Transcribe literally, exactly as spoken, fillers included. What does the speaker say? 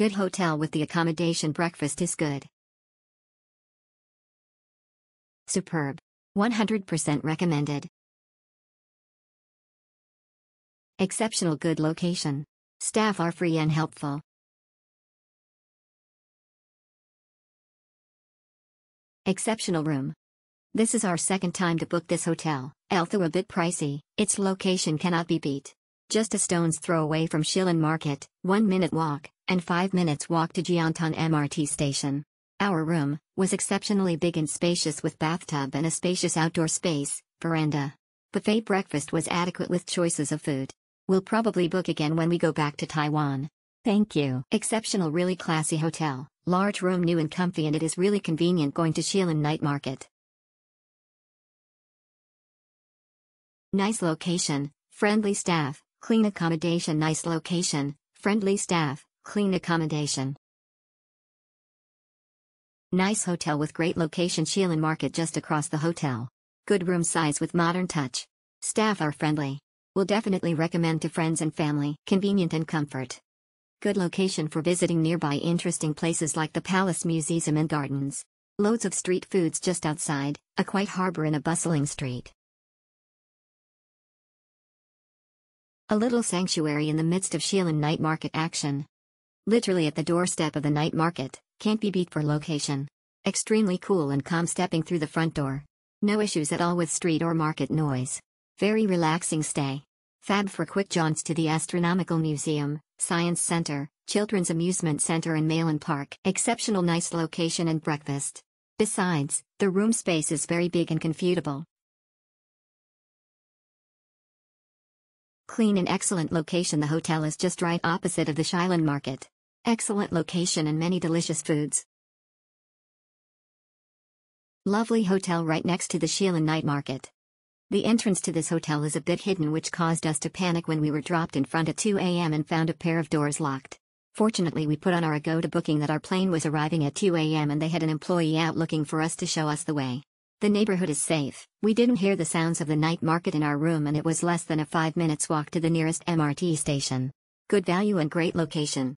Good hotel with the accommodation breakfast is good. Superb. one hundred percent recommended. Exceptional good location. Staff are free and helpful. Exceptional room. This is our second time to book this hotel, although a bit pricey, its location cannot be beat. Just a stone's throw away from Shilin Market, one minute walk, and five minutes walk to Jiantan M R T station. Our room was exceptionally big and spacious with bathtub and a spacious outdoor space, veranda. Buffet breakfast was adequate with choices of food. We'll probably book again when we go back to Taiwan. Thank you. Exceptional, really classy hotel, large room, new and comfy, and it is really convenient going to Shilin Night Market. Nice location, friendly staff, clean accommodation. Nice location, friendly staff, clean accommodation. Nice hotel with great location. Shilin Market just across the hotel. Good room size with modern touch. Staff are friendly. Will definitely recommend to friends and family. Convenient and comfort. Good location for visiting nearby interesting places like the Palace Museum and gardens. Loads of street foods just outside, a quiet harbor in a bustling street. A little sanctuary in the midst of Shilin Night Market action. Literally at the doorstep of the night market, can't be beat for location. Extremely cool and calm stepping through the front door. No issues at all with street or market noise. Very relaxing stay. Fab for quick jaunts to the Astronomical Museum, Science Center, Children's Amusement Center and Malin Park. Exceptional, nice location and breakfast. Besides, the room space is very big and comfortable. Clean and excellent location. The hotel is just right opposite of the Shilin Market. Excellent location and many delicious foods. Lovely hotel right next to the Shilin Night Market. The entrance to this hotel is a bit hidden, which caused us to panic when we were dropped in front at two A M and found a pair of doors locked. Fortunately, we put on our Agoda booking that our plane was arriving at two A M and they had an employee out looking for us to show us the way. The neighborhood is safe. We didn't hear the sounds of the night market in our room, and it was less than a five minutes walk to the nearest M R T station. Good value and great location.